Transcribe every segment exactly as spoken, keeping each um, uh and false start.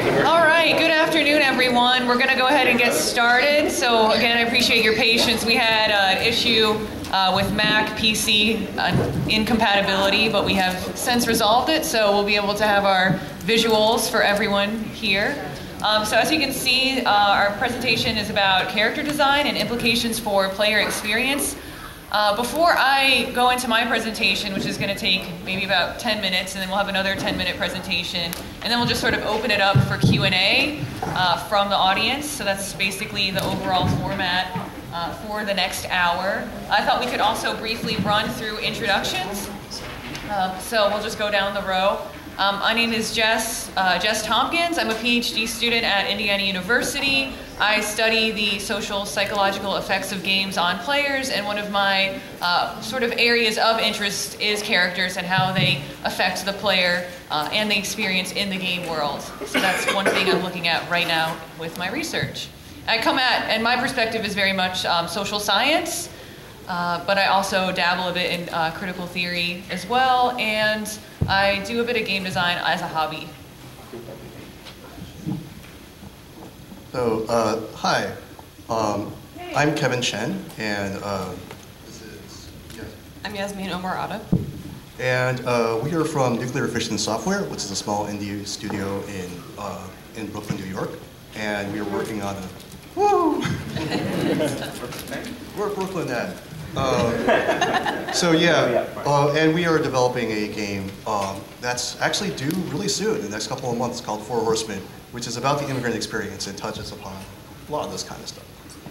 All right, good afternoon, everyone. We're going to go ahead and get started. So again, I appreciate your patience. We had an issue uh, with Mac P C uh, incompatibility, but we have since resolved it, so we'll be able to have our visuals for everyone here. Um, so as you can see, uh, our presentation is about character design and implications for player experience. Uh, before I go into my presentation, which is going to take maybe about ten minutes, and then we'll have another ten minute presentation, and then we'll just sort of open it up for Q and A uh, from the audience. So that's basically the overall format uh, for the next hour. I thought we could also briefly run through introductions. Uh, so we'll just go down the row. Um, my name is Jess, uh, Jess Tompkins. I'm a PhD student at Indiana University. I study the social psychological effects of games on players, and one of my uh, sort of areas of interest is characters and how they affect the player uh, and the experience in the game world. So that's one thing I'm looking at right now with my research. I come at, and my perspective is very much um, social science, uh, but I also dabble a bit in uh, critical theory as well, and I do a bit of game design as a hobby. So, uh, hi, um, I'm Kevin Chen, and uh, this is, yeah. I'm Yasmin Omar Ada. And uh, we are from Nuclear Efficient Software, which is a small indie studio in, uh, in Brooklyn, New York. And we are working on a, woo! We're Brooklyn then. Um, so yeah, uh, and we are developing a game um, that's actually due really soon, in the next couple of months, called Four Horsemen, which is about the immigrant experience and touches upon a lot of this kind of stuff.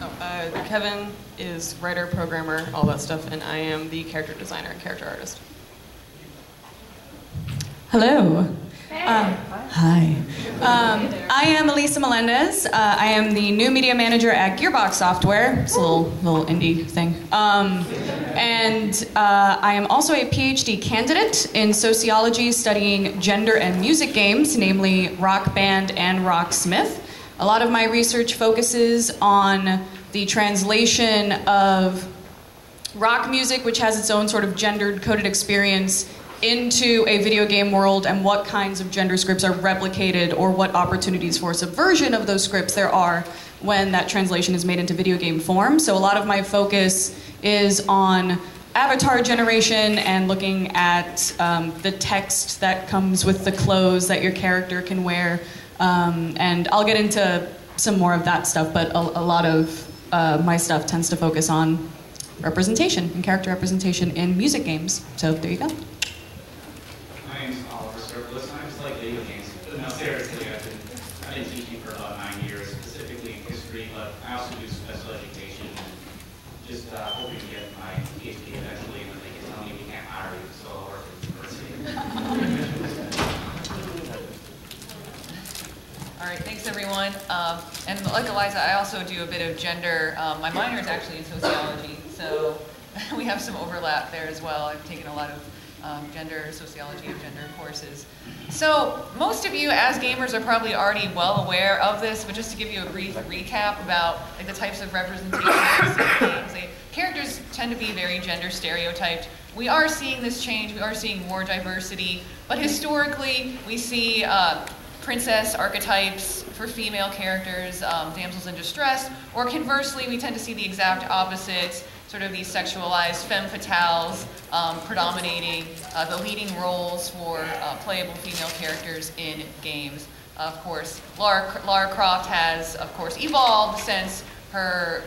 Oh, uh, Kevin is writer, programmer, all that stuff, and I am the character designer and character artist. Hello. Hey. Um, hi. Um, I am Elisa Melendez. Uh, I am the new media manager at Gearbox Software. It's a little, little indie thing. Um, and uh, I am also a PhD candidate in sociology studying gender and music games, namely Rock Band and Rocksmith. A lot of my research focuses on the translation of rock music, which has its own sort of gendered-coded experience, into a video game world, and what kinds of gender scripts are replicated, or what opportunities for subversion of those scripts there are when that translation is made into video game form. So a lot of my focus is on avatar generation and looking at um, the text that comes with the clothes that your character can wear. Um, and I'll get into some more of that stuff, but a, a lot of uh, my stuff tends to focus on representation and character representation in music games. So there you go. Everyone, um, and like Eliza, I also do a bit of gender. Um, my minor is actually in sociology, so we have some overlap there as well. I've taken a lot of um, gender, sociology of gender courses. So most of you as gamers are probably already well aware of this, but just to give you a brief recap about like the types of representations of games. Like, characters tend to be very gender stereotyped. We are seeing this change, we are seeing more diversity, but historically we see uh, princess archetypes for female characters, um, damsels in distress, or conversely, we tend to see the exact opposite, sort of these sexualized femme fatales um, predominating uh, the leading roles for uh, playable female characters in games. Of course, Lara, Lara Croft has, of course, evolved since her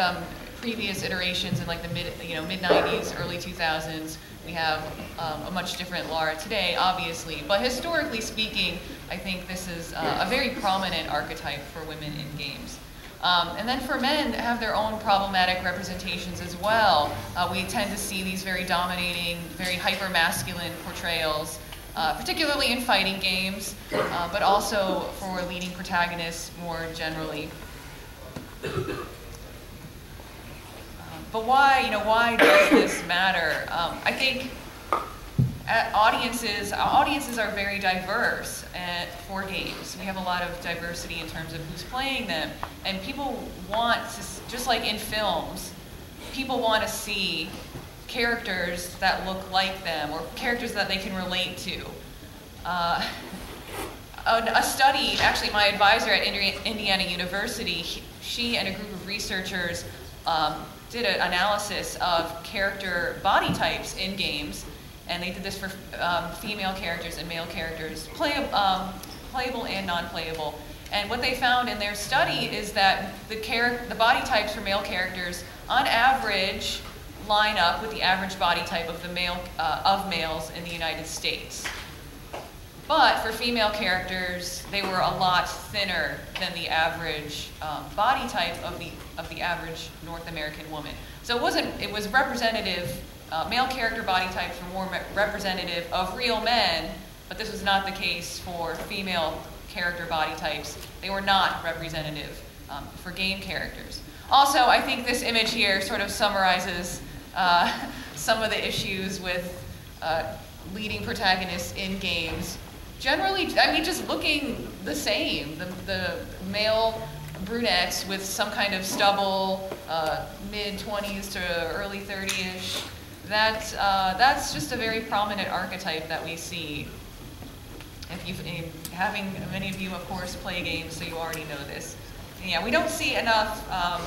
um, previous iterations in like the mid, you know, mid nineties, early two thousands. We have um, a much different Lara today, obviously, but historically speaking, I think this is uh, a very prominent archetype for women in games. Um, and then for men, have their own problematic representations as well. Uh, we tend to see these very dominating, very hyper-masculine portrayals, uh, particularly in fighting games, uh, but also for leading protagonists more generally. But why, you know, why does this matter? Um, I think at audiences, audiences are very diverse at, for games. We have a lot of diversity in terms of who's playing them. And people want to, just like in films, people want to see characters that look like them or characters that they can relate to. Uh, a, a study, actually my advisor at Indiana University, she and a group of researchers um, did an analysis of character body types in games, and they did this for um, female characters and male characters, play, um, playable and non-playable. And what they found in their study is that the, the body types for male characters, on average, line up with the average body type of the male uh, of males in the United States. But for female characters, they were a lot thinner than the average um, body type of the of the average North American woman. So it wasn't. It was representative. Uh, male character body types were more representative of real men, but this was not the case for female character body types. They were not representative um, for game characters. Also, I think this image here sort of summarizes uh, some of the issues with uh, leading protagonists in games. Generally, I mean, just looking the same. The, the male brunettes with some kind of stubble, uh, mid twenties to early thirty-ish. That, uh, that's just a very prominent archetype that we see. If you've, if having many of you, of course, play games, so you already know this. Yeah, we don't see enough um,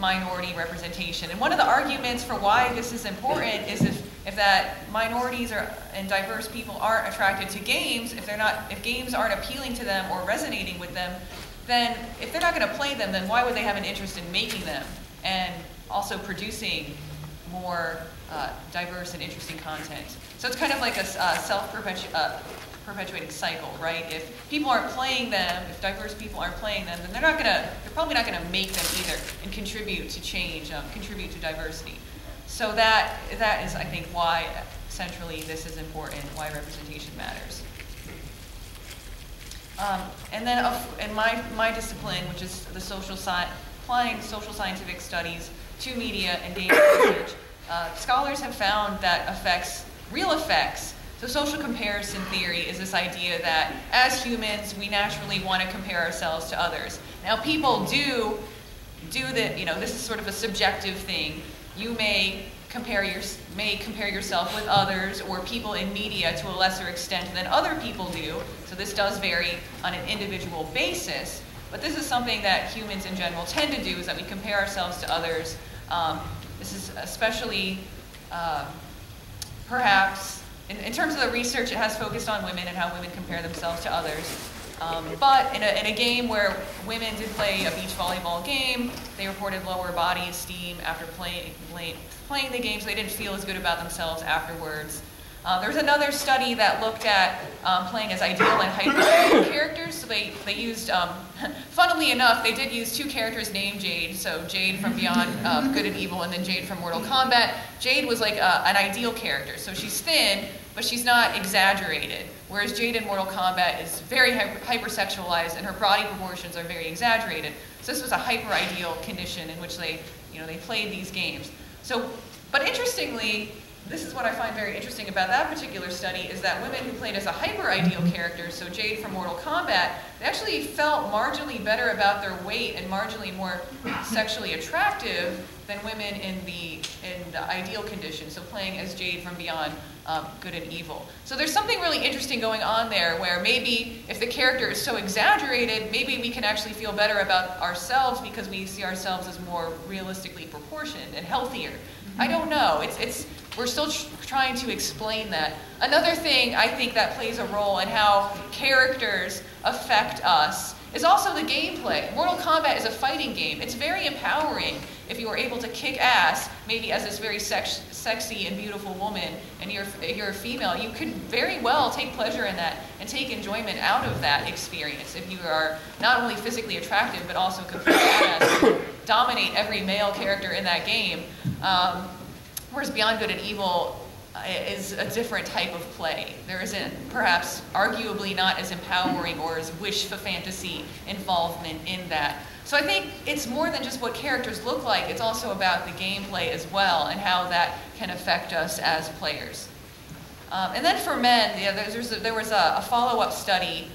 minority representation. And one of the arguments for why this is important is if, if that minorities are, and diverse people aren't attracted to games, if they're not, if games aren't appealing to them or resonating with them, then if they're not going to play them, then why would they have an interest in making them and also producing more uh, diverse and interesting content? So it's kind of like a uh, self-perpetu- uh, perpetuating cycle, right? If people aren't playing them, if diverse people aren't playing them, then they're not gonna, they're probably not gonna make them either and contribute to change, um, contribute to diversity. So that, that is, I think, why centrally this is important, why representation matters. Um, and then uh, in my, my discipline, which is the social sci- applying social scientific studies to media and data research, uh, scholars have found that effects, real effects. So social comparison theory is this idea that as humans, we naturally want to compare ourselves to others. Now people do do that, you know, this is sort of a subjective thing. You may compare, your, may compare yourself with others or people in media to a lesser extent than other people do. So this does vary on an individual basis, but this is something that humans in general tend to do, is that we compare ourselves to others. Um, this is especially uh, perhaps In, in terms of the research, it has focused on women and how women compare themselves to others. Um, but in a, in a game where women did play a beach volleyball game, they reported lower body esteem after play, play, playing the game, so they didn't feel as good about themselves afterwards. Uh, there was another study that looked at um, playing as ideal and hyper characters. So they, they used, um, funnily enough, they did use two characters named Jade. So Jade from Beyond uh, Good and Evil and then Jade from Mortal Kombat. Jade was like a, an ideal character. So she's thin, but she's not exaggerated. Whereas Jade in Mortal Kombat is very hypersexualized and her body proportions are very exaggerated. So this was a hyper-ideal condition in which they, you know, they played these games. So, but interestingly, this is what I find very interesting about that particular study, is that women who played as a hyper-ideal character, so Jade from Mortal Kombat, they actually felt marginally better about their weight and marginally more sexually attractive than women in the, in the ideal condition, so playing as Jade from Beyond um, Good and Evil. So there's something really interesting going on there, where maybe if the character is so exaggerated, maybe we can actually feel better about ourselves because we see ourselves as more realistically proportioned and healthier. Mm-hmm. I don't know. It's, it's, We're still tr trying to explain that. Another thing I think that plays a role in how characters affect us is also the gameplay. Mortal Kombat is a fighting game. It's very empowering if you are able to kick ass, maybe as this very sex sexy and beautiful woman, and you're, you're a female. You could very well take pleasure in that and take enjoyment out of that experience if you are not only physically attractive, but also completely badass, dominate every male character in that game. Um, Whereas Beyond Good and Evil is a different type of play. There isn't, perhaps, arguably not as empowering or as wish for fantasy involvement in that. So I think it's more than just what characters look like, it's also about the gameplay as well and how that can affect us as players. Um, and then for men, yeah, there was a, there was a, a follow-up study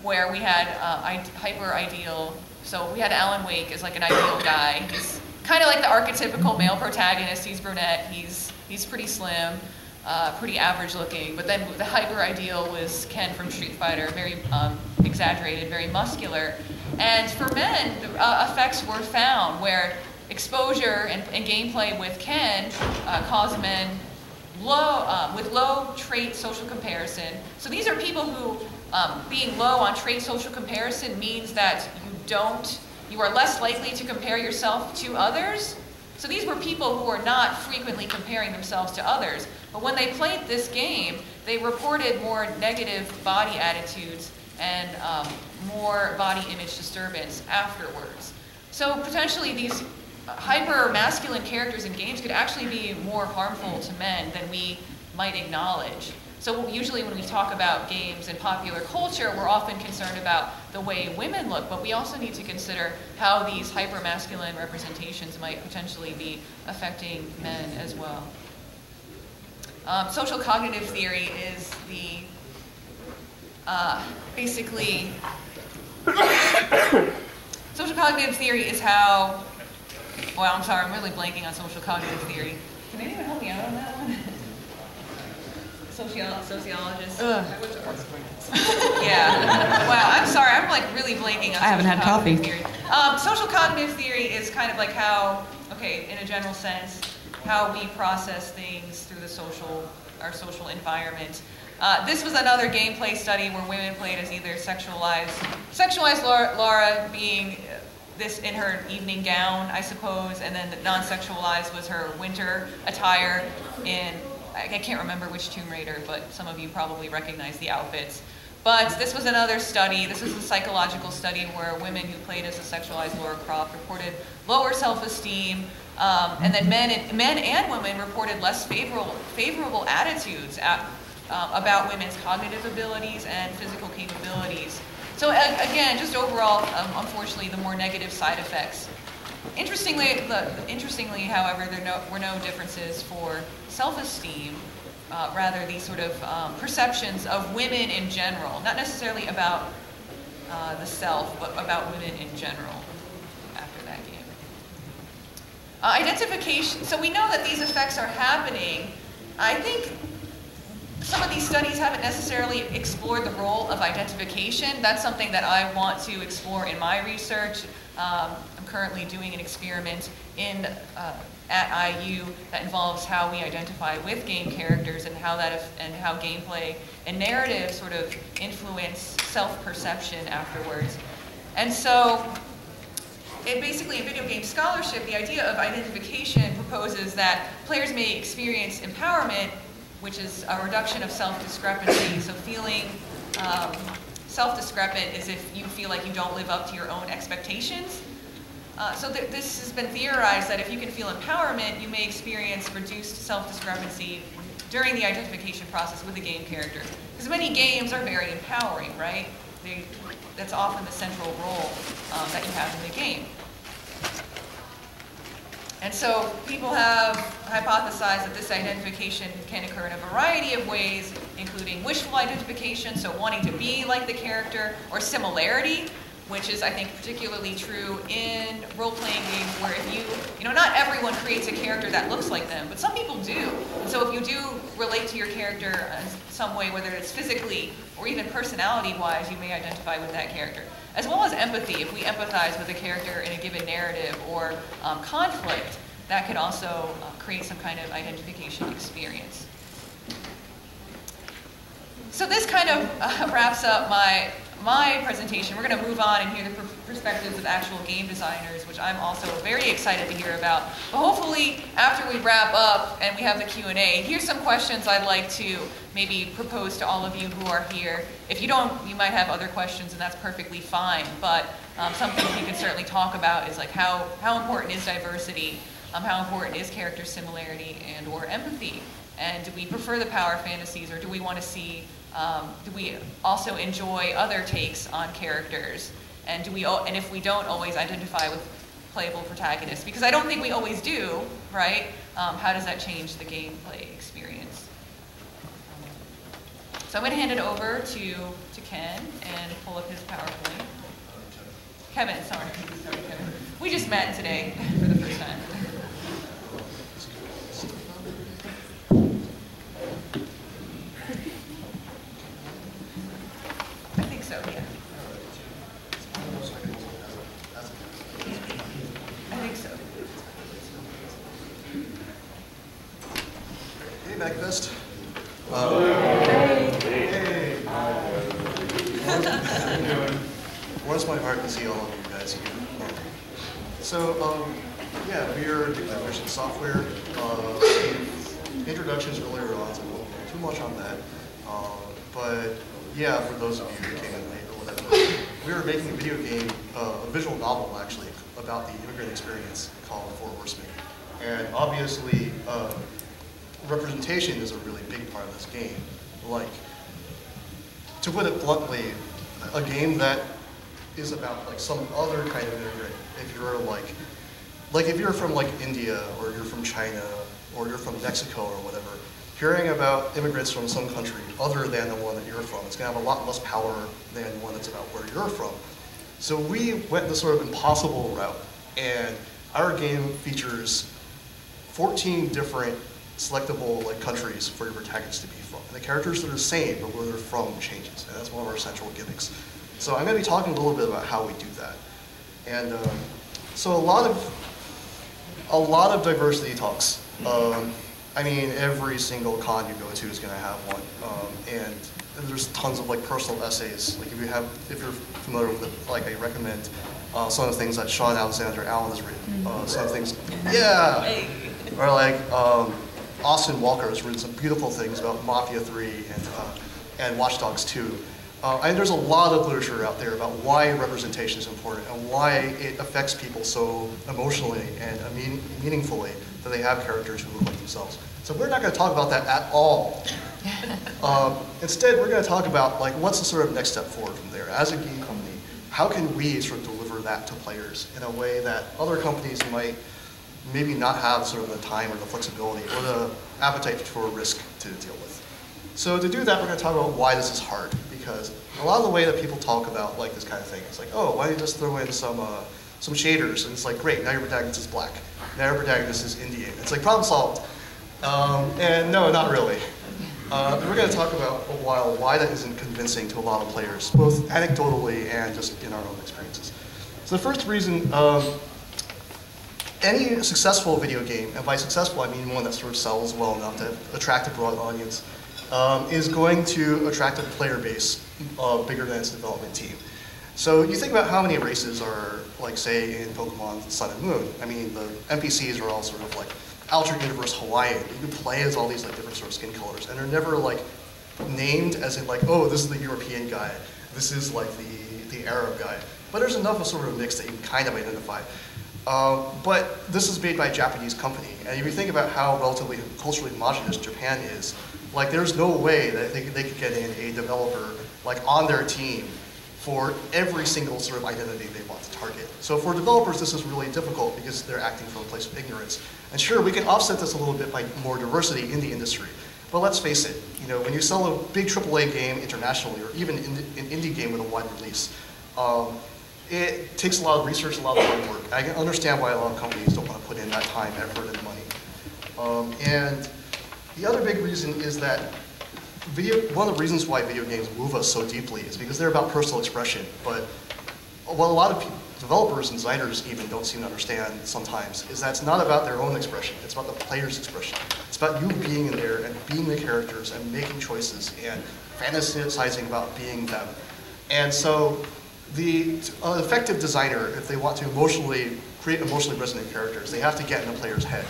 where we had uh, hyper-ideal, so we had Alan Wake as like an ideal guy. He's, kind of like the archetypical male protagonist. He's brunette, he's, he's pretty slim. uh, pretty average looking. But then the hyper ideal was Ken from Street Fighter, very um, exaggerated, very muscular. And for men, the, uh, effects were found where exposure and, and gameplay with Ken uh, caused men low, um, with low trait social comparison. So these are people who, um, being low on trait social comparison means that you don't, you are less likely to compare yourself to others. So these were people who were not frequently comparing themselves to others. But when they played this game, they reported more negative body attitudes and um, more body image disturbance afterwards. So potentially these hyper-masculine characters in games could actually be more harmful to men than we might acknowledge. So usually when we talk about games and popular culture, we're often concerned about the way women look, but we also need to consider how these hyper-masculine representations might potentially be affecting men as well. Um, social cognitive theory is the uh, basically social cognitive theory is how Wow, I'm sorry, I'm really blanking on social cognitive theory. Can anyone help me out on that one? Sociolo sociologists. Ugh. I went to art school. Yeah. Wow, I'm sorry, I'm like really blanking on social I haven't had coffee. Theory. Um, social cognitive theory is kind of like how, okay, in a general sense, how we process things through the social, our social environment. Uh, this was another gameplay study where women played as either sexualized, sexualized Lara, Lara being this in her evening gown, I suppose, and then the non-sexualized was her winter attire in, I can't remember which Tomb Raider, but some of you probably recognize the outfits. But this was another study, this was a psychological study where women who played as a sexualized Lara Croft reported lower self-esteem, um, and then men and, men and women reported less favorable, favorable attitudes at, um, about women's cognitive abilities and physical capabilities. So again, just overall, um, unfortunately, the more negative side effects. Interestingly, the, interestingly, however, there no, were no differences for self-esteem, uh, rather these sort of um, perceptions of women in general, not necessarily about uh, the self, but about women in general after that game. Uh, identification, so we know that these effects are happening. I think some of these studies haven't necessarily explored the role of identification. That's something that I want to explore in my research. Um, I'm currently doing an experiment in, uh, at I U that involves how we identify with game characters and how, that, and how gameplay and narrative sort of influence self-perception afterwards. And so, it basically, in video game scholarship, the idea of identification proposes that players may experience empowerment, which is a reduction of self-discrepancy. So feeling um, self-discrepant is if you feel like you don't live up to your own expectations. Uh, so th this has been theorized that if you can feel empowerment, you may experience reduced self-discrepancy during the identification process with the game character. Because many games are very empowering, right? They, that's often the central role um, that you have in the game. And so people have hypothesized that this identification can occur in a variety of ways, including wishful identification, so wanting to be like the character, or similarity, which is, I think, particularly true in role-playing games where if you, you know, not everyone creates a character that looks like them, but some people do. And so if you do relate to your character in some way, whether it's physically or even personality-wise, you may identify with that character. As well as empathy, if we empathize with a character in a given narrative or um, conflict, that could also uh, create some kind of identification experience. So this kind of uh, wraps up my, my presentation. We're gonna move on and hear the pr perspectives of actual game designers, which I'm also very excited to hear about. But hopefully, after we wrap up and we have the Q and A, here's some questions I'd like to maybe propose to all of you who are here. If you don't, you might have other questions, and that's perfectly fine, but um, something you can certainly talk about is like how, how important is diversity, um, how important is character similarity and or empathy, and do we prefer the power fantasies, or do we want to see, um, do we also enjoy other takes on characters, and, do we, and if we don't always identify with playable protagonists, because I don't think we always do, right? Um, how does that change the gameplay experience? So I'm going to hand it over to, to Ken and pull up his PowerPoint. Kevin, sorry. sorry Kevin. We just met today for the first time. so, yeah. I think so. Hey, Magfest. Wow. Hey. Hey. Hey. Hey. Warms my heart to see all of you guys here. So, um, yeah, we are Nuclear Efficient Software. Uh, introductions earlier on, so I won't go too much on that. Um, but yeah, for those of you who came in late or whatever, we were making a video game, uh, a visual novel actually, about the immigrant experience called Four Horsemen. And obviously, uh, representation is a really big part of this game. Like, to put it bluntly, a game that is about like some other kind of immigrant. If you're like, like if you're from like India or you're from China or you're from Mexico or whatever, hearing about immigrants from some country other than the one that you're from, it's gonna have a lot less power than one that's about where you're from. So we went the sort of impossible route, and our game features fourteen different selectable like countries for your protagonist to be from. And the characters are the same, but where they're from changes, and that's one of our central gimmicks. So I'm gonna be talking a little bit about how we do that. And um, so a lot of, a lot of diversity talks. Um, I mean, every single con you go to is going to have one, um, and, and there's tons of like personal essays. Like if you have, if you're familiar with it, like I recommend uh, some of the things that Sean Alexander Allen has written. Uh, some things, yeah, or like um, Austin Walker has written some beautiful things about Mafia three and uh, and Watch Dogs two. Uh, and there's a lot of literature out there about why representation is important and why it affects people so emotionally and mean meaningfully that they have characters who look like themselves. So we're not going to talk about that at all. um, instead, we're going to talk about like what's the sort of next step forward from there. As a game company, how can we sort of deliver that to players in a way that other companies might maybe not have sort of the time or the flexibility or the appetite for risk to deal with? So to do that, we're going to talk about why this is hard. Because a lot of the way that people talk about like this kind of thing, it's like, oh, why don't you just throw in some uh, some shaders? And it's like, great, now your protagonist is black. Now your protagonist is Indian. It's like, problem solved. Um, and no, not really. Uh, we're going to talk about a while why that isn't convincing to a lot of players, both anecdotally and just in our own experiences. So the first reason, um, any successful video game, and by successful I mean one that sort of sells well enough to attract a broad audience, Um, is going to attract a player base uh, bigger than its development team. So you think about how many races are, like, say, in Pokemon Sun and Moon. I mean, the N P Cs are all sort of like alternate universe Hawaiian. You can play as all these like different sort of skin colors, and they're never like named as in like, oh, this is the European guy, this is like the the Arab guy. But there's enough of sort of a mix that you can kind of identify. Um, but this is made by a Japanese company, and if you think about how relatively culturally homogenous Japan is. Like, there's no way that they could, they could get in a developer like on their team for every single sort of identity they want to target. So for developers, this is really difficult because they're acting from a place of ignorance. And sure, we can offset this a little bit by more diversity in the industry. But let's face it, you know, when you sell a big triple A game internationally or even in, an indie game with a wide release, um, it takes a lot of research, a lot of hard work. I can understand why a lot of companies don't want to put in that time, effort, and money. Um, and The other big reason is that video, one of the reasons why video games move us so deeply is because they're about personal expression. But what a lot of people, developers and designers even don't seem to understand sometimes is that it's not about their own expression, it's about the player's expression. It's about you being in there and being the characters and making choices and fantasizing about being them. And so the uh, effective designer, if they want to emotionally create emotionally resonant characters, they have to get in the player's head.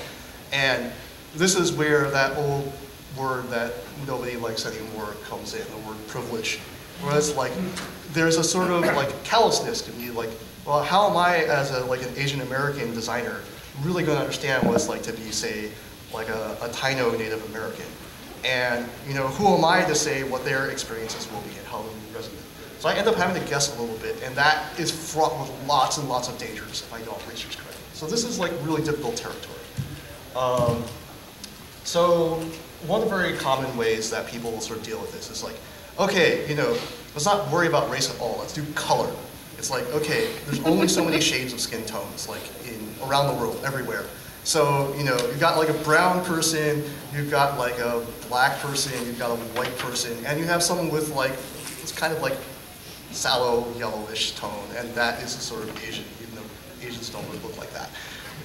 And this is where that old word that nobody likes anymore comes in, the word privilege. Where it's like, there's a sort of like callousness to me, like, well, how am I as a, like an Asian American designer really going to understand what it's like to be, say, like a, a Taino Native American? And, you know, who am I to say what their experiences will be and how they'll be resonant? So I end up having to guess a little bit, and that is fraught with lots and lots of dangers if I don't research correctly. So this is like really difficult territory. Um, So one of the very common ways that people will sort of deal with this is like, okay, you know, let's not worry about race at all. Let's do color. It's like, okay, there's only so many shades of skin tones, like in around the world, everywhere. So you know, you've got like a brown person, you've got like a black person, you've got a white person, and you have someone with like it's kind of like sallow, yellowish tone, and that is sort of Asian, even though Asians don't really look like that.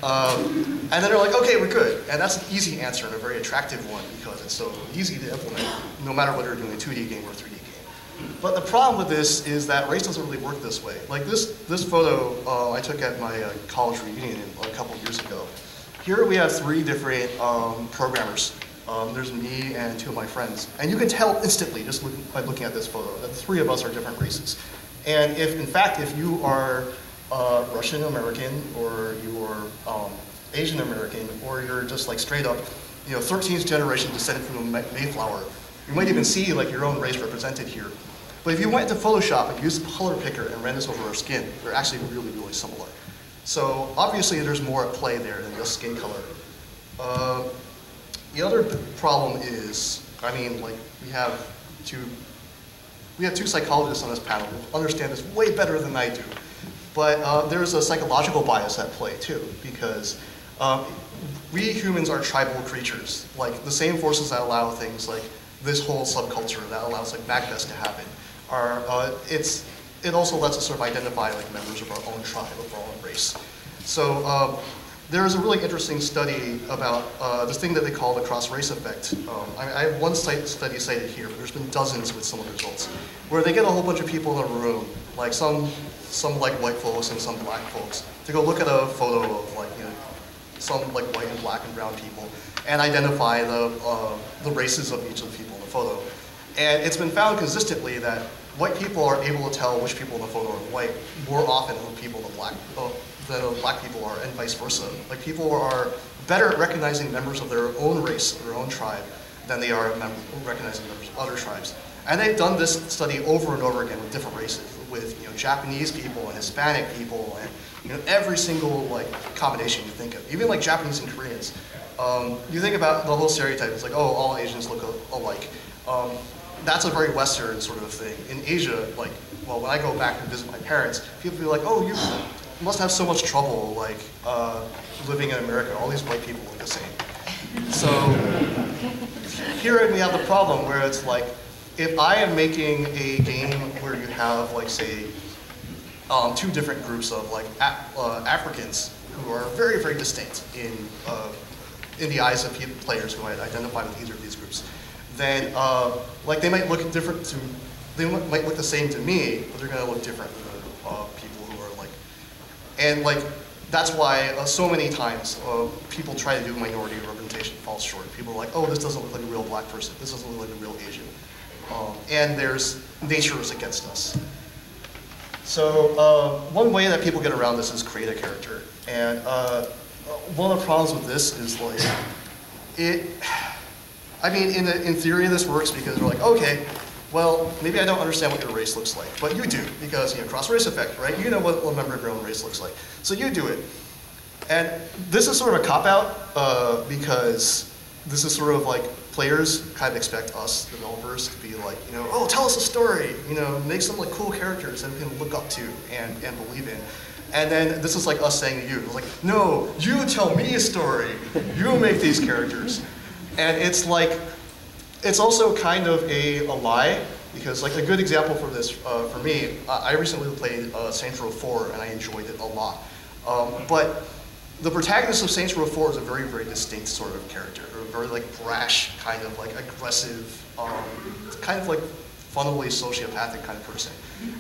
Um, and then they're like, okay, we're good. And that's an easy answer and a very attractive one because it's so easy to implement, no matter whether you're doing a two D game or a three D game. But the problem with this is that race doesn't really work this way. Like this, this photo uh, I took at my uh, college reunion a couple years ago. Here we have three different um, programmers. Um, there's me and two of my friends. And you can tell instantly, just look, by looking at this photo, that the three of us are different races. And if, in fact, if you are uh, Russian American, or you are um, Asian American, or you're just like straight up, you know, thirteenth generation descended from the Mayflower, you might even see like your own race represented here. But if you went to Photoshop and used Color Picker and ran this over our skin, they're actually really, really similar. So obviously there's more at play there than just skin color. Uh, The other problem is, I mean, like we have two, we have two psychologists on this panel who understand this way better than I do. But uh, there's a psychological bias at play too, because um, we humans are tribal creatures. Like the same forces that allow things like this whole subculture that allows like Macbeth to happen are uh, it's it also lets us sort of identify like members of our own tribe, of our own race. So. Um, There is a really interesting study about uh, this thing that they call the cross-race effect. Um, I, I have one site study cited here, but there's been dozens with similar results, where they get a whole bunch of people in a room, like some some like white folks and some black folks, to go look at a photo of like you know some like white and black and brown people, and identify the uh, the races of each of the people in the photo. And it's been found consistently that white people are able to tell which people in the photo are white more often than people in the black. Uh, that black people are, and vice versa. Like people are better at recognizing members of their own race, their own tribe, than they are mem recognizing members of other tribes. And they've done this study over and over again with different races, with you know Japanese people and Hispanic people, and you know every single like combination you think of, even like Japanese and Koreans. Um, you think about the whole stereotype. It's like, oh, all Asians look alike. Um, that's a very Western sort of thing. In Asia, like, well, when I go back and visit my parents, people be like, oh, you. Must have so much trouble, like uh, living in America. All these white people look the same. So here we have the problem where it's like, if I am making a game where you have, like, say, um, two different groups of like Af uh, Africans who are very, very distinct in uh, in the eyes of people, players who might identify with either of these groups, then uh, like they might look different to, they might look the same to me, but they're going to look different to the uh, people. And like, that's why uh, so many times uh, people try to do minority representation falls short. People are like, oh, this doesn't look like a real black person. This doesn't look like a real Asian. Um, and there's, nature is against us. So uh, one way that people get around this is create a character. And uh, one of the problems with this is like, it, I mean, in, the, in theory this works because they're like, okay, well, maybe I don't understand what your race looks like, but you do, because you know, cross-race effect, right? You know what a member of your own race looks like, so you do it. And this is sort of a cop-out, uh, because this is sort of like, players kind of expect us, developers, to be like, you know, oh, tell us a story, you know, make some like cool characters that we can look up to and, and believe in. And then this is like us saying to you, it's like, no, you tell me a story, you make these characters. And it's like, it's also kind of a, a lie, because like a good example for this, uh, for me, I recently played uh, Saints Row four and I enjoyed it a lot. Um, but the protagonist of Saints Row four is a very, very distinct sort of character, a very like brash, kind of like aggressive, um, kind of like funnily sociopathic kind of person.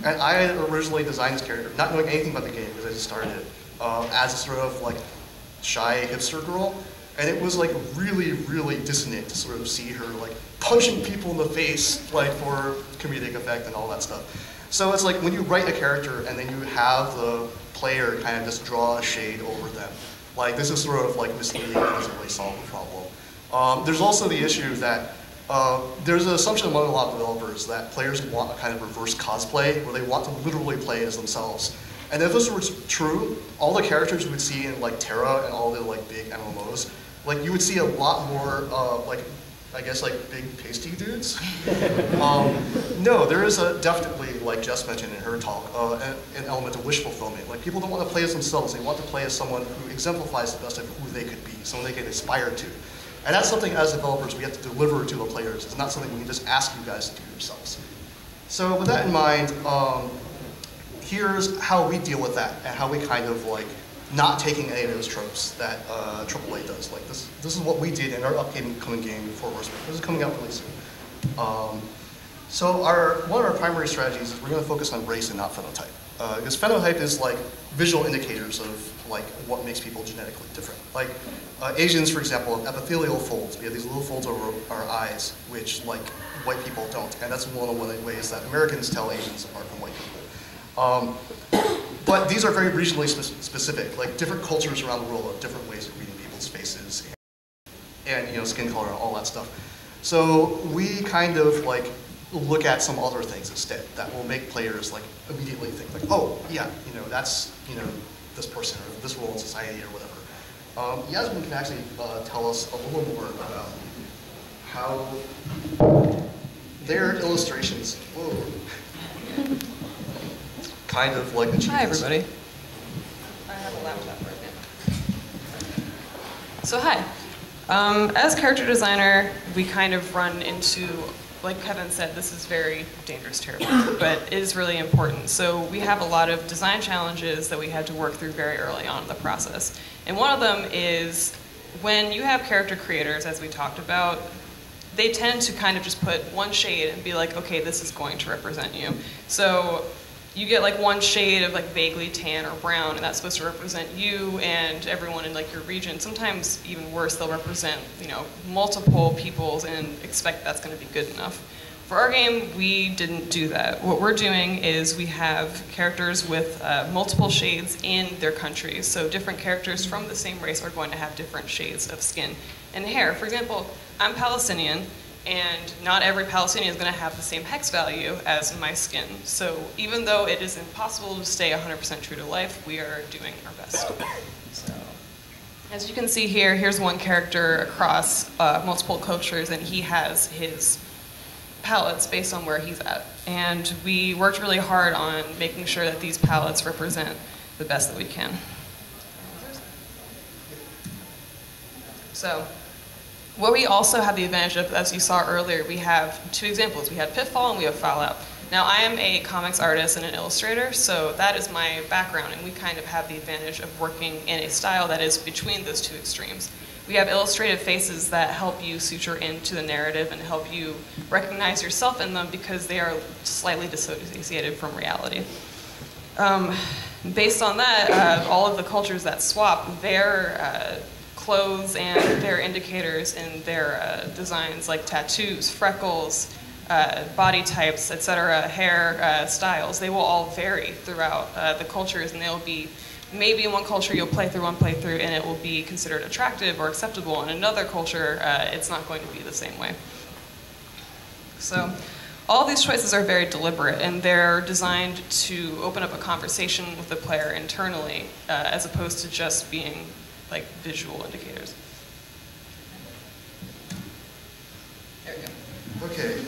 And I originally designed this character, not knowing anything about the game because I just started it, um, as a sort of like shy hipster girl. And it was like really, really dissonant to sort of see her like punching people in the face, like for comedic effect and all that stuff. So it's like when you write a character and then you have the player kind of just draw a shade over them. Like this is sort of like misleading and doesn't really solve the problem. Um, there's also the issue that uh, there's an assumption among a lot of developers that players want a kind of reverse cosplay where they want to literally play as themselves. And if this were true, all the characters you would see in like Terra and all the like big M M Os, like you would see a lot more uh, like, I guess like big pasty dudes. um, no, there is a definitely, like Jess mentioned in her talk, uh, an, an element of wish fulfillment. Like people don't want to play as themselves, they want to play as someone who exemplifies the best of who they could be, someone they can aspire to. And that's something as developers we have to deliver to the players. It's not something we can just ask you guys to do yourselves. So with that in mind, um, here's how we deal with that and how we kind of like not taking any of those tropes that uh, triple A does. Like this, this is what we did in our upcoming game, Four Horsemen. This is coming out really soon. Um, so our one of our primary strategies is we're going to focus on race and not phenotype, uh, because phenotype is like visual indicators of like what makes people genetically different. Like uh, Asians, for example, have epithelial folds. We have these little folds over our eyes, which like white people don't, and that's one of the ways that Americans tell Asians apart from white people. Um, but these are very regionally spe specific. Like different cultures around the world have different ways of reading people's faces and, and you know, skin color and all that stuff. So we kind of like look at some other things instead that will make players like immediately think like, oh yeah, you know, that's, you know, this person or this role in society or whatever. Um, Yasmin can actually uh, tell us a little more about how their illustrations. Whoa. Kind of like achieve hi, everybody. I have a laptop right now. So hi. Um, as character designer, we kind of run into, like Kevin said, this is very dangerous territory, but it is really important. So we have a lot of design challenges that we had to work through very early on in the process. And one of them is when you have character creators, as we talked about, they tend to kind of just put one shade and be like, okay, this is going to represent you. So you get like one shade of like vaguely tan or brown, and that's supposed to represent you and everyone in like your region. Sometimes even worse, they'll represent, you know, multiple peoples and expect that's going to be good enough. For our game, we didn't do that. What we're doing is we have characters with uh, multiple shades in their countries. So different characters from the same race are going to have different shades of skin and hair. For example, I'm Palestinian, and not every Palestinian is going to have the same hex value as my skin. So even though it is impossible to stay one hundred percent true to life, we are doing our best. So, as you can see here, here's one character across uh, multiple cultures, and he has his palettes based on where he's at. And we worked really hard on making sure that these palettes represent the best that we can. So, what we also have the advantage of, as you saw earlier, we have two examples. We had Pitfall and we have Fallout. Now, I am a comics artist and an illustrator, so that is my background, and we kind of have the advantage of working in a style that is between those two extremes. We have illustrative faces that help you suture into the narrative and help you recognize yourself in them because they are slightly dissociated from reality. Um, based on that, uh, all of the cultures that swap, their uh, clothes and their indicators and their uh, designs, like tattoos, freckles, uh, body types, et cetera, hair uh, styles, they will all vary throughout uh, the cultures, and they'll be, maybe in one culture you'll play through one playthrough and it will be considered attractive or acceptable. In another culture, uh, it's not going to be the same way. So, all these choices are very deliberate, and they're designed to open up a conversation with the player internally, uh, as opposed to just being like visual indicators. There we go. Okay,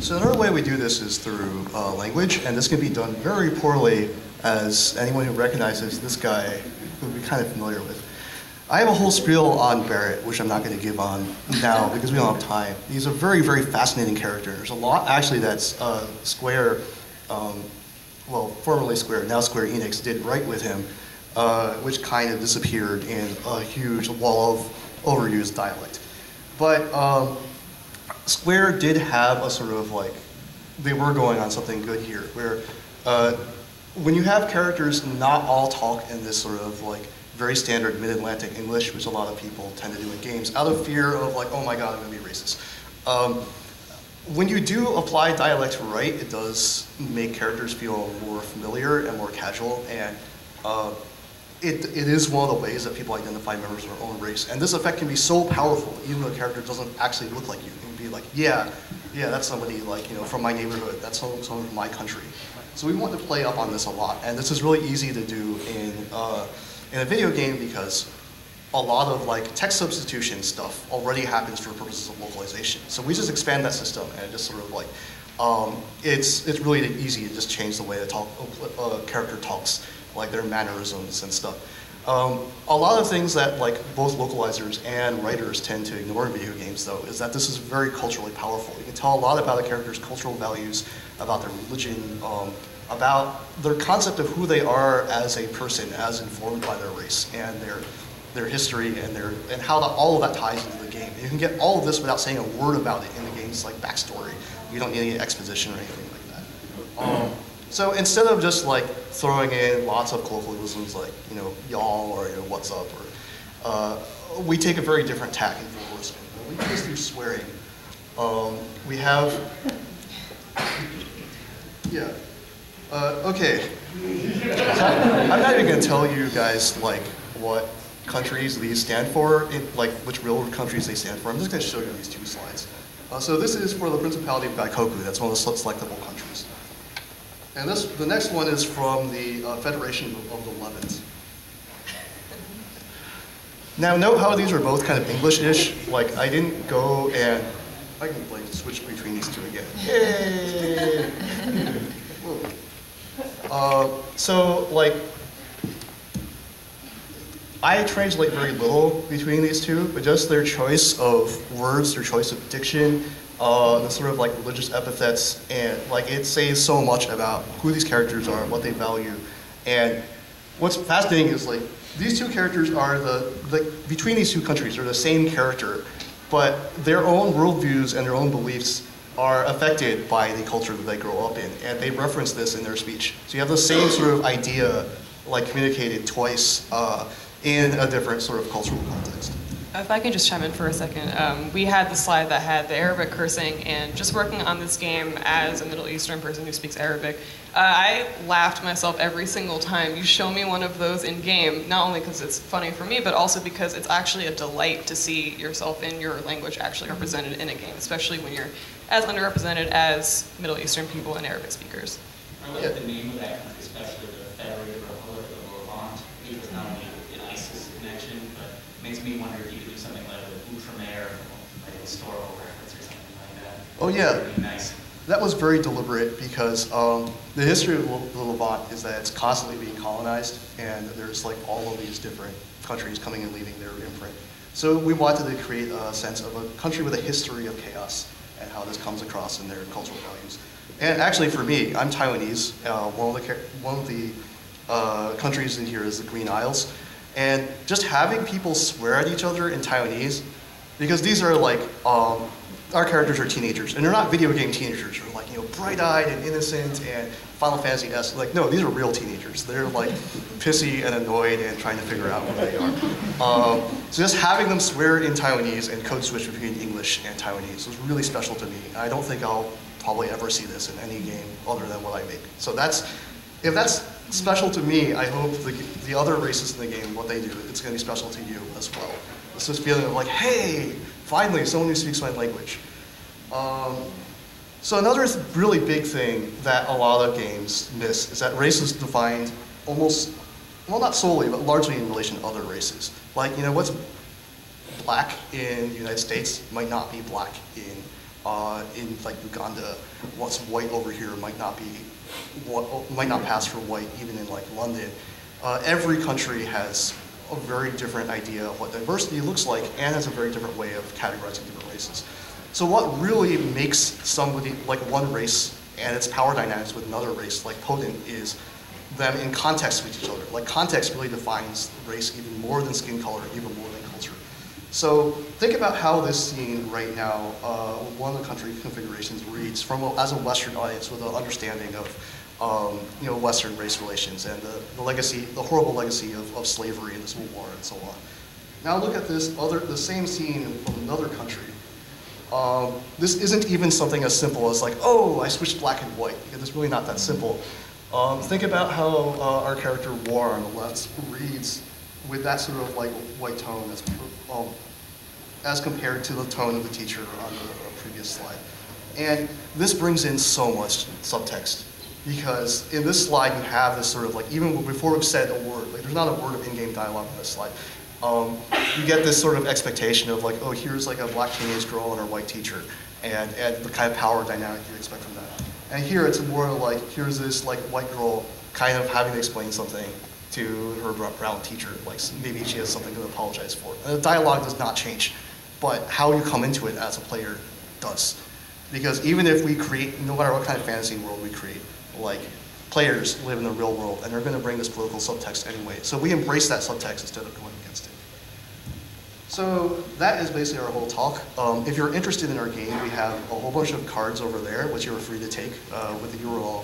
so another way we do this is through uh, language, and this can be done very poorly, as anyone who recognizes this guy would be kind of familiar with. I have a whole spiel on Barret, which I'm not going to give on now because we don't have time. He's a very, very fascinating character. There's a lot, actually, that's uh, Square, um, well, formerly Square, now Square Enix, did right with him. Uh, which kind of disappeared in a huge wall of overused dialect. But um, Square did have a sort of like, they were going on something good here, where uh, when you have characters not all talk in this sort of like very standard mid-Atlantic English, which a lot of people tend to do in games, out of fear of like, oh my god, I'm gonna be racist. Um, when you do apply dialect right, it does make characters feel more familiar and more casual, and uh, It, it is one of the ways that people identify members of their own race. And this effect can be so powerful, even though a character doesn't actually look like you. You can be like, yeah, yeah, that's somebody like, you know, from my neighborhood. That's someone from my country. So we want to play up on this a lot. And this is really easy to do in, uh, in a video game because a lot of like text substitution stuff already happens for purposes of localization. So we just expand that system and it just sort of like, um, it's, it's really easy to just change the way the talk, uh, character talks, like their mannerisms and stuff. Um, a lot of things that like both localizers and writers tend to ignore in video games, though, is that this is very culturally powerful. You can tell a lot about a character's cultural values, about their religion, um, about their concept of who they are as a person, as informed by their race and their their history and their and how the, all of that ties into the game. You can get all of this without saying a word about it in the game's like backstory. You don't need any exposition or anything like that. Um, So instead of just like throwing in lots of colloquialisms like, you know, y'all or, you know, what's up, or uh, we take a very different tack in Four Horsemen. We pass through swearing. Um, we have, yeah, uh, okay. I'm not even gonna tell you guys like what countries these stand for, in, like which real countries they stand for. I'm just gonna show you these two slides. Uh, so this is for the Principality of Baikoku. That's one of the selectable countries. And this, the next one is from the uh, Federation of the Levens. Now, note how these are both kind of English-ish. Like, I didn't go and I can like switch between these two again. Yay! uh, so, like, I translate very little between these two, but just their choice of words, their choice of diction. Uh, the sort of like religious epithets, and like it says so much about who these characters are, what they value. And what's fascinating is like these two characters are the, the between these two countries are the same character, but their own worldviews and their own beliefs are affected by the culture that they grow up in, and they reference this in their speech. So you have the same sort of idea like communicated twice uh, in a different sort of cultural context. If I can just chime in for a second, um, we had the slide that had the Arabic cursing, and just working on this game as a Middle Eastern person who speaks Arabic, uh, I laughed myself every single time you show me one of those in game, not only because it's funny for me, but also because it's actually a delight to see yourself in your language actually represented in a game, especially when you're as underrepresented as Middle Eastern people and Arabic speakers. I love the name of that, especially the Federated Republic of Levant, because not only an ISIS connection, but it makes me wonder. Oh yeah, nice. That was very deliberate because um, the history of the Levant is that it's constantly being colonized, and there's like all of these different countries coming and leaving their imprint. So we wanted to create a sense of a country with a history of chaos and how this comes across in their cultural values. And actually for me, I'm Taiwanese. Uh, one of the, one of the uh, countries in here is the Green Isles. And just having people swear at each other in Taiwanese, because these are like, um, our characters are teenagers, and they're not video game teenagers. They're like, you know, bright-eyed and innocent and Final Fantasy-esque. Like, no, these are real teenagers. They're like pissy and annoyed and trying to figure out what they are. Um, so just having them swear in Taiwanese and code switch between English and Taiwanese was really special to me. I don't think I'll probably ever see this in any game other than what I make. So that's, if that's special to me, I hope the, the other races in the game, what they do, it's gonna be special to you as well. It's this feeling of like, hey, finally, someone who speaks my language. Um, so another really big thing that a lot of games miss is that race is defined almost, well, not solely, but largely in relation to other races. Like, you know, what's black in the United States might not be black in, uh, in like Uganda. What's white over here might not be, what, might not pass for white even in like London. Uh, every country has a very different idea of what diversity looks like, and has a very different way of categorizing different races. So what really makes somebody, like one race and its power dynamics with another race, like potent, is them in context with each other. Like context really defines race even more than skin color, even more than culture. So think about how this scene right now, uh, one of the country configurations reads from a, as a Western audience with an understanding of Um, you know, Western race relations and the, the legacy, the horrible legacy of, of slavery and the Civil War and so on. Now look at this other, the same scene from another country. Um, this isn't even something as simple as like, oh, I switched black and white. It's really not that simple. Um, think about how uh, our character War on the left reads with that sort of like white tone as, um, as compared to the tone of the teacher on the previous slide. And this brings in so much subtext. Because in this slide you have this sort of like, even before we've said a word, like there's not a word of in-game dialogue in this slide. Um, you get this sort of expectation of like, oh, here's like a black teenage girl and her white teacher, and, and the kind of power dynamic you expect from that. And here it's more like, here's this like white girl kind of having to explain something to her brown teacher, like maybe she has something to apologize for. The dialogue does not change, but how you come into it as a player does. Because even if we create, no matter what kind of fantasy world we create, like players live in the real world and they're gonna bring this political subtext anyway. So we embrace that subtext instead of going against it. So that is basically our whole talk. Um, if you're interested in our game, we have a whole bunch of cards over there, which you are free to take uh, with the U R L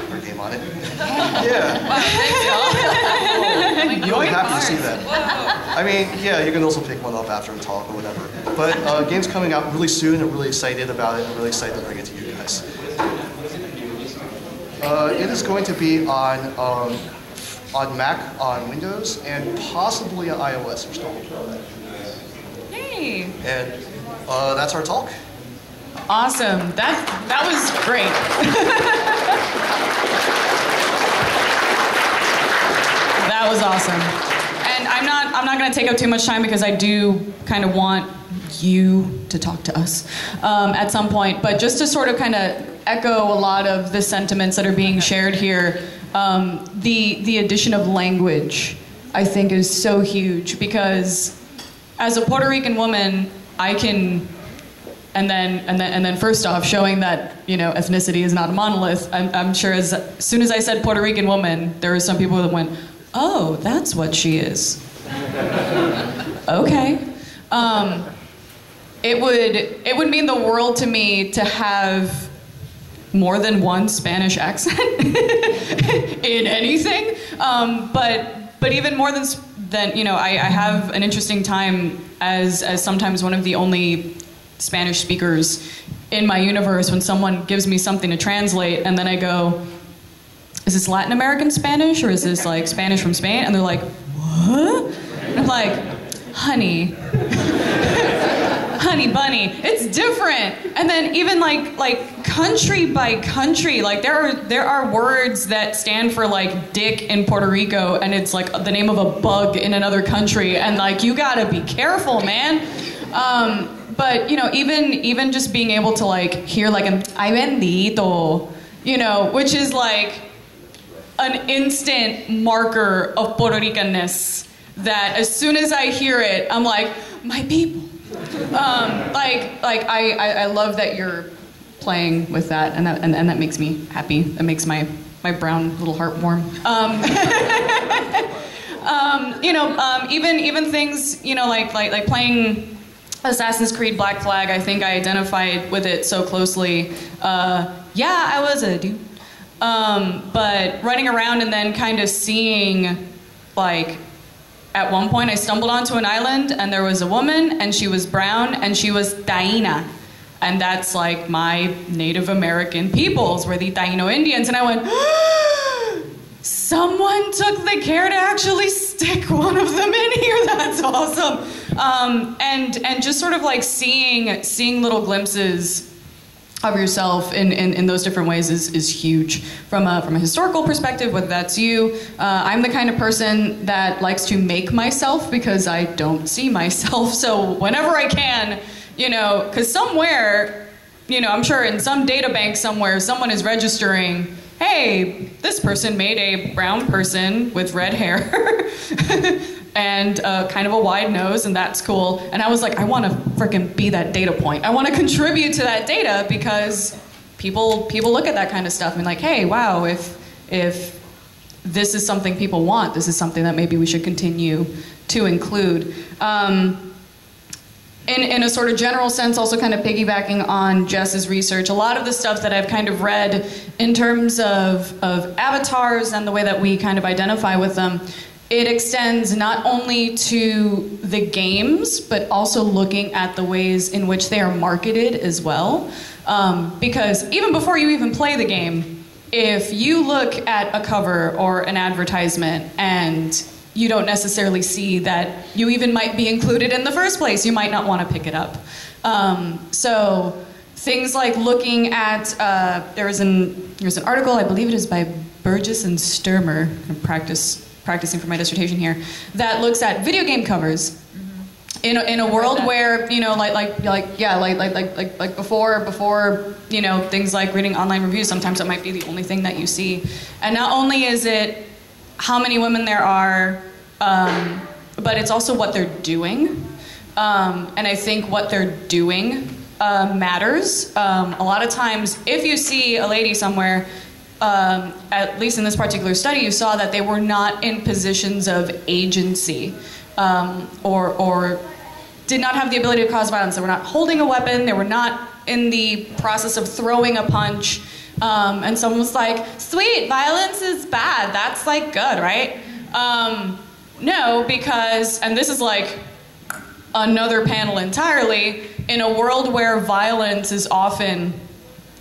of our, our game on it. Yeah. Wow, thanks, y'all. You don't have to see that. Whoa. I mean, yeah, you can also pick one up after the talk or whatever. But uh, game's coming out really soon. I'm really excited about it. I'm really excited to bring it to you guys. Uh, it is going to be on. Um, on Mac, on Windows, and possibly on iOS. We're still looking for that. Hey! And uh, that's our talk. Awesome. That, that was great. That was awesome. And I'm not, I'm not going to take up too much time because I do kind of want you to talk to us um, at some point. But just to sort of kind of echo a lot of the sentiments that are being shared here, Um, the, the addition of language, I think, is so huge because as a Puerto Rican woman, I can, and then, and then, and then first off, showing that, you know, ethnicity is not a monolith, I'm, I'm sure as, as soon as I said Puerto Rican woman, there were some people that went, oh, that's what she is. Okay. Um, it would, it would mean the world to me to have more than one Spanish accent in anything, um, but but even more than than you know, I, I have an interesting time as as sometimes one of the only Spanish speakers in my universe when someone gives me something to translate, and then I go, "Is this Latin American Spanish or is this like Spanish from Spain?" And they're like, "What?" And I'm like, "Honey." Honey bunny, it's different. And then even like like country by country, like there are there are words that stand for like dick in Puerto Rico, and it's like the name of a bug in another country, and like you gotta be careful, man. Um, but you know, even even just being able to like hear like an "ay bendito," you know, which is like an instant marker of Puerto Ricanness. That as soon as I hear it, I'm like, my people. Um, like, like I, I, I love that you're playing with that, and that, and, and that makes me happy. That makes my, my brown little heart warm. Um, um, you know, um, even even things, you know, like like like playing Assassin's Creed Black Flag. I think I identified with it so closely. Uh, yeah, I was a dude, um, but running around and then kind of seeing, like. At one point, I stumbled onto an island, and there was a woman, and she was brown, and she was Taína. And that's like my Native American peoples were the Taíno Indians. And I went, someone took the care to actually stick one of them in here. That's awesome. Um, and, and just sort of like seeing, seeing little glimpses of yourself in, in, in those different ways is, is huge. From a, from a historical perspective, whether that's you, uh, I'm the kind of person that likes to make myself because I don't see myself. So whenever I can, you know, because somewhere, you know, I'm sure in some data bank somewhere, someone is registering, hey, this person made a brown person with red hair and uh, kind of a wide nose, and that's cool. And I was like, I want to frickin' be that data point. I want to contribute to that data because people people look at that kind of stuff and like, hey, wow, if if this is something people want, this is something that maybe we should continue to include. Um, In, in a sort of general sense, also kind of piggybacking on Jess's research, a lot of the stuff that I've kind of read in terms of, of avatars and the way that we kind of identify with them, it extends not only to the games, but also looking at the ways in which they are marketed as well. Um, because even before you even play the game, if you look at a cover or an advertisement and you don't necessarily see that you even might be included in the first place. You might not want to pick it up. Um, so things like looking at, uh, there was an, there was an article, I believe it is by Burgess and Sturmer, I'm practice, practicing for my dissertation here, that looks at video game covers. Mm-hmm. in, a, in a world where, you know, like, like, like yeah, like, like, like, like, like before, before, you know, things like reading online reviews, sometimes that might be the only thing that you see. And not only is it how many women there are, um, but it's also what they're doing. Um, and I think what they're doing uh, matters. Um, a lot of times, if you see a lady somewhere, um, at least in this particular study, you saw that they were not in positions of agency um, or, or did not have the ability to cause violence. They were not holding a weapon. They were not in the process of throwing a punch. Um, and someone was like, sweet, violence is bad. That's like good, right? Um, no, because, and this is like another panel entirely, in a world where violence is often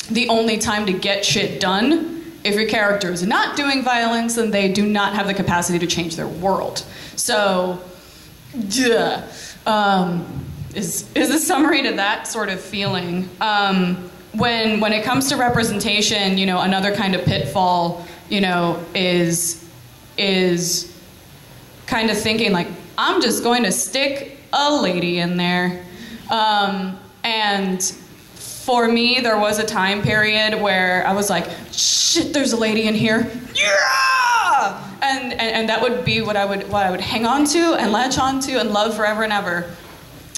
the only time to get shit done, if your character is not doing violence, then they do not have the capacity to change their world. So, duh, um, is, is a summary to that sort of feeling. Um, When, when it comes to representation, you know, another kind of pitfall, you know, is, is kind of thinking like, I'm just going to stick a lady in there. Um, and for me, there was a time period where I was like, shit, there's a lady in here. Yeah! And, and, and that would be what I would, what I would hang on to and latch on to and love forever and ever.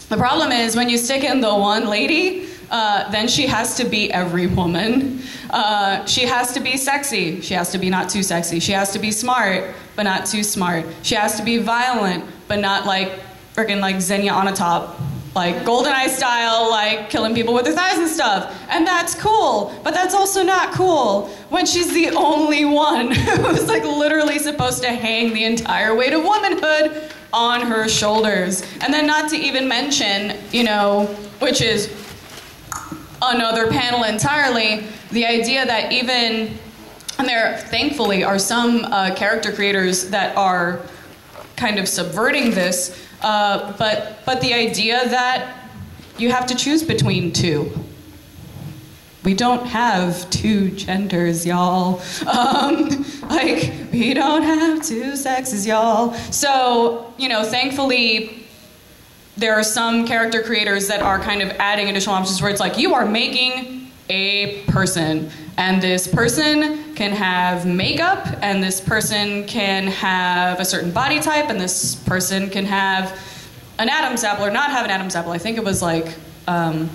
The problem is when you stick in the one lady, Uh, then she has to be every woman. Uh, she has to be sexy. She has to be not too sexy. She has to be smart, but not too smart. She has to be violent, but not like freaking like Xenia Onatopp, like GoldenEye style, like killing people with her thighs and stuff. And that's cool, but that's also not cool when she's the only one who's like literally supposed to hang the entire weight of womanhood on her shoulders. And then not to even mention, you know, which is another panel entirely, the idea that even, and there thankfully are some uh, character creators that are kind of subverting this, uh, but, but the idea that you have to choose between two. We don't have two genders, y'all. Um, like, we don't have two sexes, y'all. So, you know, thankfully, there are some character creators that are kind of adding additional options where it's like, you are making a person, and this person can have makeup, and this person can have a certain body type, and this person can have an Adam's apple or not have an Adam's apple. I think it was like, um,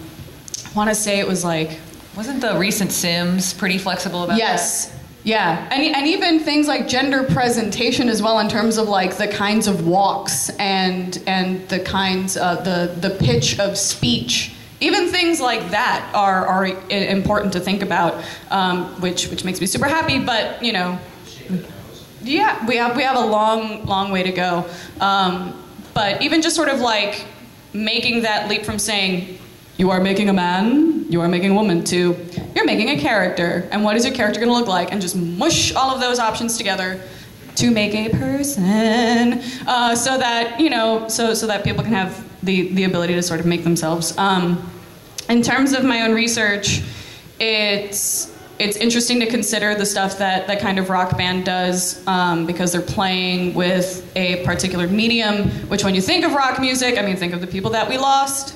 I want to say it was like, wasn't the recent Sims pretty flexible about yes. that? Yes. Yeah, and, and even things like gender presentation as well in terms of like the kinds of walks and and the kinds of the, the pitch of speech. Even things like that are, are important to think about, um, which which makes me super happy, but you know, yeah, we have, we have a long, long way to go. Um, but even just sort of like making that leap from saying, you are making a man, you are making a woman, to you're making a character, and what is your character gonna look like? And just mush all of those options together to make a person, uh, so that, you know, so, so that people can have the, the ability to sort of make themselves. Um, in terms of my own research, it's, it's interesting to consider the stuff that, that kind of Rock Band does, um, because they're playing with a particular medium, which when you think of rock music, I mean, think of the people that we lost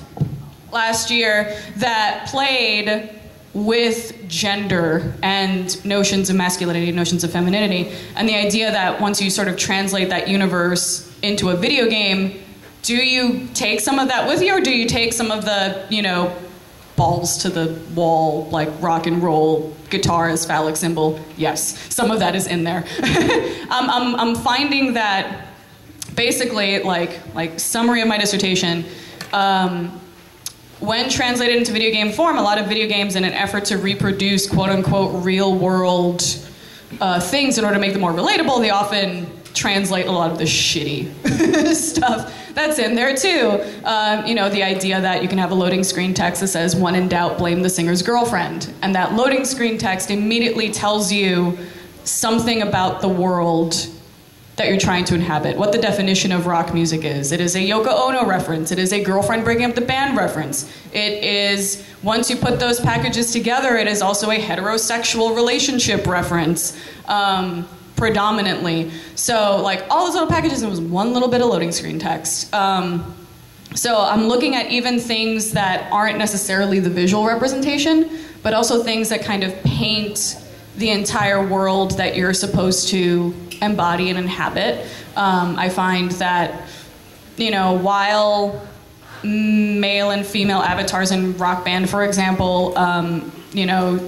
last year that played with gender and notions of masculinity, notions of femininity, and the idea that once you sort of translate that universe into a video game, do you take some of that with you, or do you take some of the, you know, balls to the wall, like rock and roll, guitar as phallic symbol? Yes, some of that is in there. I'm, I'm, I'm finding that basically, like, like summary of my dissertation, um, when translated into video game form, a lot of video games, in an effort to reproduce quote-unquote real-world uh, things in order to make them more relatable, they often translate a lot of the shitty stuff that's in there too. Um, you know, the idea that you can have a loading screen text that says, when in doubt, blame the singer's girlfriend. And that loading screen text immediately tells you something about the world that you're trying to inhabit, what the definition of rock music is. It is a Yoko Ono reference. It is a girlfriend breaking up the band reference. It is, once you put those packages together, it is also a heterosexual relationship reference, um, predominantly. So like all those little packages, it was one little bit of loading screen text. Um, so I'm looking at even things that aren't necessarily the visual representation, but also things that kind of paint the entire world that you're supposed to embody and inhabit. Um, I find that, you know, while male and female avatars in Rock Band, for example, um, you know,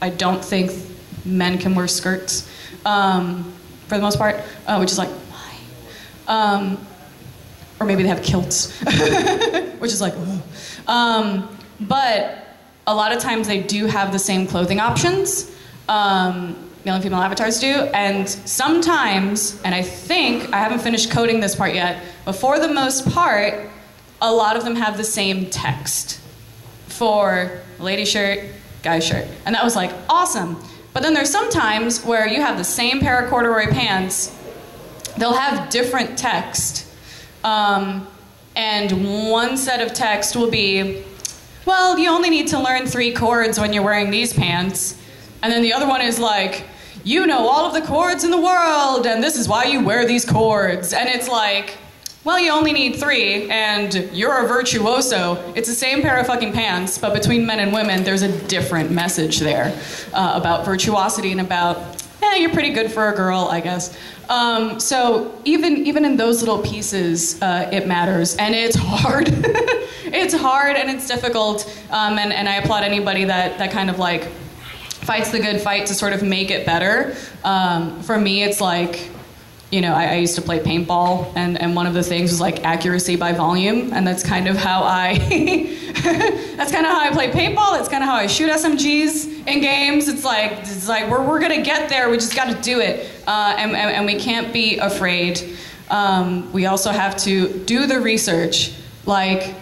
I don't think men can wear skirts um, for the most part, uh, which is like, why? Um, or maybe they have kilts, which is like, um, but a lot of times they do have the same clothing options. Um, male and female avatars do, and sometimes, and I think, I haven't finished coding this part yet, but for the most part, a lot of them have the same text for lady shirt, guy shirt. And that was like, awesome. But then there's some times where you have the same pair of corduroy pants, they'll have different text. Um, and one set of text will be, well, you only need to learn three chords when you're wearing these pants. And then the other one is like, you know all of the chords in the world, and this is why you wear these chords. And it's like, well, you only need three, and you're a virtuoso. It's the same pair of fucking pants, but between men and women, there's a different message there uh, about virtuosity and about, eh, you're pretty good for a girl, I guess. Um, so even, even in those little pieces, uh, it matters, and it's hard. It's hard, and it's difficult, um, and, and I applaud anybody that, that kind of like, fights the good fight to sort of make it better. Um, for me, it's like, you know, I, I used to play paintball, and, and one of the things was like accuracy by volume, and that's kind of how I, that's kind of how I play paintball, that's kind of how I shoot S M Gs in games. It's like, it's like we're, we're gonna get there, we just gotta do it. Uh, and, and, and we can't be afraid. Um, we also have to do the research. Like,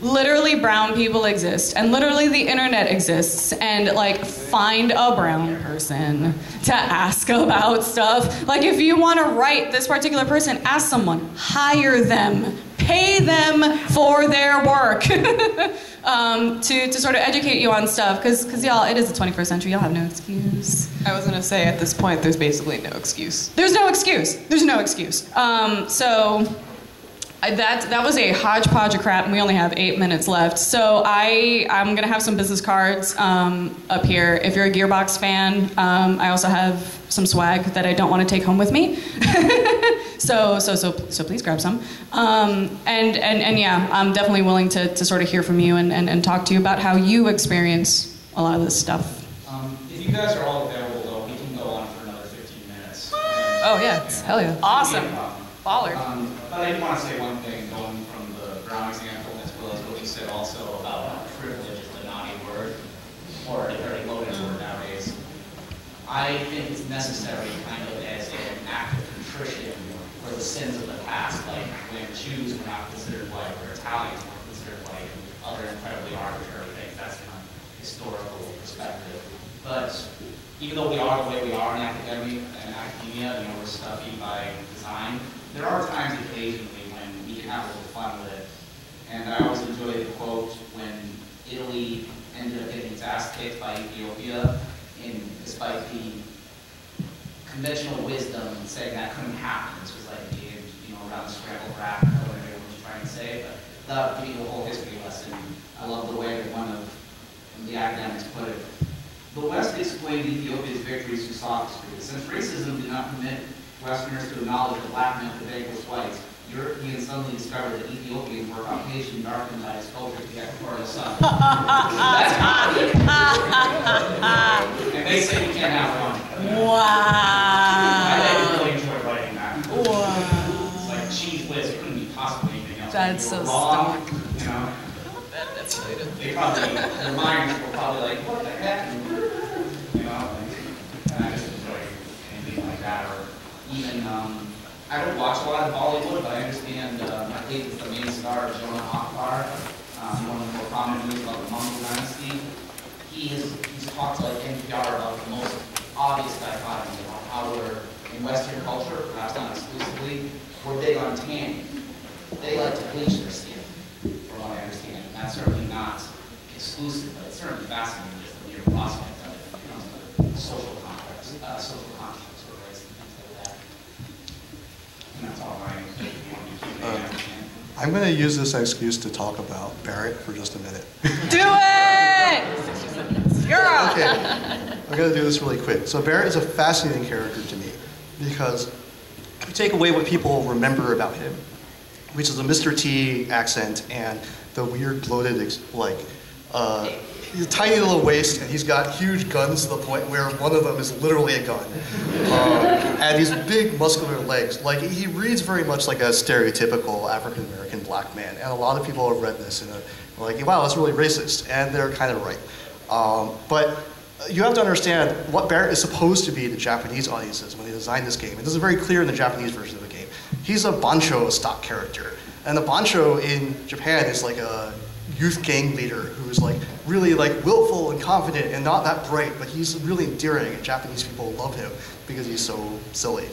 literally brown people exist, and literally the internet exists, and like find a brown person to ask about stuff. Like if you want to write this particular person, ask someone, hire them, pay them for their work um, to, to sort of educate you on stuff, because because y'all, it is the twenty-first century, y'all have no excuse. I was gonna say at this point there's basically no excuse. There's no excuse, there's no excuse. Um, so. That, that was a hodgepodge of crap, and we only have eight minutes left. So I, I'm going to have some business cards um, up here. If you're a Gearbox fan, um, I also have some swag that I don't want to take home with me. so, so, so, so please grab some. Um, and, and, and yeah, I'm definitely willing to, to sort of hear from you and, and, and talk to you about how you experience a lot of this stuff. Um, if you guys are all available, though, we can go on for another fifteen minutes. Oh, yeah. yeah. Hell yeah. Awesome. Baller. Um, But I did want to say one thing, going from the Brown example as well as what you said also about privilege is a naughty word, or a very loaded word nowadays. I think it's necessary kind of as an act of contrition for the sins of the past, like when Jews were not considered white, or Italians weren't considered white, and other incredibly arbitrary things. That's kind of historical perspective. But even though we are the way we are in academia, in academia, you know, we're stuffy by design, there are times occasionally when we can have a little fun with it. And I always enjoy the quote when Italy ended up getting its ass kicked by Ethiopia, in, despite the conventional wisdom in saying that couldn't happen. This was like the, you know, around the scrambled rap, I don't know what everyone was trying to say, but without giving you a whole history lesson, I love the way that one of the academics put it. The West explained Ethiopia's victories through sophistry. Since racism did not permit Westerners to acknowledge that black men today was whites, Europeans suddenly discovered that Ethiopians were Caucasian darkened by exposure to the equatorial sun. That's hot. And they say we can't have one. Wow. I really enjoy writing that. Wow. It's like cheese whiz. It couldn't be possibly anything else. That's so stock. You know? That, that's related. They probably, their minds were probably like, what the heck? You know? And I just enjoy anything like that. Or Even, um, I don't watch a lot of Bollywood, but I understand, uh, I think it's the main star, Jonah Akbar, um, one of the more prominent movies about the Mongol dynasty. He has, he's talked to like N P R about the most obvious dichotomy about how we're, in Western culture, perhaps not exclusively, we're big on tanning. They like to bleach their skin, from what I understand. And that's certainly not exclusive, but it's certainly fascinating just the mere prospect of it when it comes to social context, uh, social context. Um, I'm going to use this excuse to talk about Barret for just a minute. Do it! Girl! Okay. I'm going to do this really quick. So Barret is a fascinating character to me because if you take away what people remember about him, which is a Mister T accent and the weird bloated, like, uh, tiny little waist, and he's got huge guns to the point where one of them is literally a gun. Uh, and these big muscular legs. Like, he reads very much like a stereotypical African-American black man, and a lot of people have read this and are like, wow, that's really racist, and they're kind of right. Um, but you have to understand what Barret is supposed to be to Japanese audiences when they designed this game, and this is very clear in the Japanese version of the game. He's a bancho stock character, and the bancho in Japan is like a youth gang leader who's like really like willful and confident and not that bright, but he's really endearing, and Japanese people love him because he's so silly.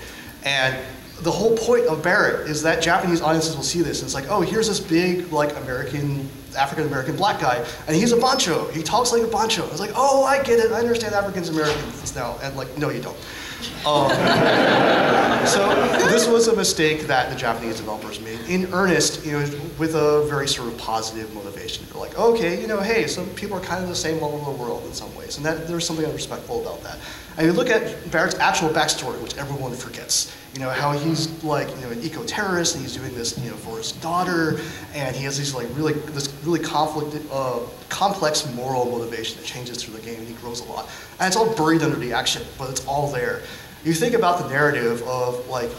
And the whole point of Barret is that Japanese audiences will see this and it's like, oh, here's this big like American, African-American black guy, and he's a bancho, he talks like a bancho. It's like, oh, I get it, I understand Africans-Americans now, and like, no you don't. Um, so this was a mistake that the Japanese developers made in earnest, you know, with a very sort of positive motivation. They're like, okay, you know, hey, some people are kind of the same all over the world in some ways, and that there's something unrespectful about that. And you look at Barret's actual backstory, which everyone forgets. You know, how he's like, you know, an eco-terrorist, and he's doing this, you know, for his daughter, and he has these like really this really conflict, uh, complex moral motivation that changes through the game, and he grows a lot. And it's all buried under the action, but it's all there. You think about the narrative of like,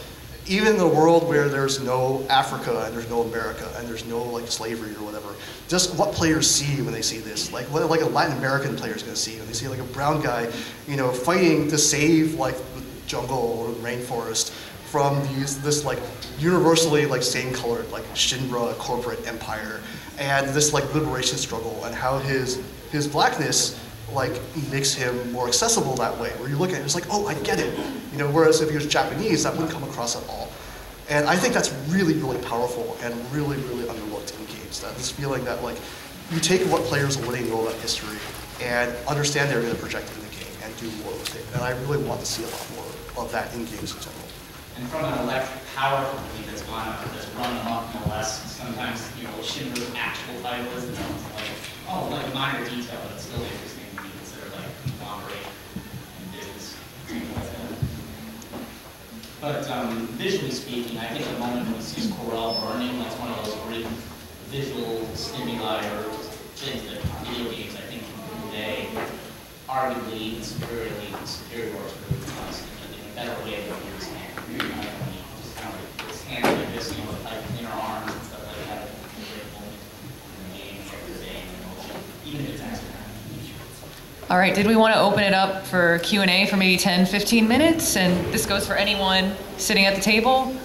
even in a world where there's no Africa and there's no America and there's no like slavery or whatever, just what players see when they see this, like what like a Latin American player is going to see when they see like a brown guy, you know, fighting to save like the jungle or the rainforest from these this like universally like same colored like Shinra corporate empire, and this like liberation struggle, and how his his blackness like makes him more accessible that way, where you look at it, it's like, oh, I get it. You know, whereas if he was Japanese, that wouldn't come across at all. And I think that's really, really powerful and really, really underlooked in games. That this feeling that like, you take what players already know about history and understand they're going to project it in the game and do more with it. And I really want to see a lot more of that in games in general. And from an electric power company that's gone up, that's run amok no less, sometimes, you know, Shinra's actual title is like, oh, like minor detail, but it's really interesting. But um, visually speaking, I think the moment when we see Corel burning, that's one of those great visual stimuli or things that video games, I think, can convey arguably and superiorly superior or superior in a better way than we understand. You know, just kind of this hand like this, you know, with like inner arms and stuff like that, it's a great moment in the game, every day, even if it's actually not. All right, did we want to open it up for Q and A for maybe ten, fifteen minutes? And this goes for anyone sitting at the table.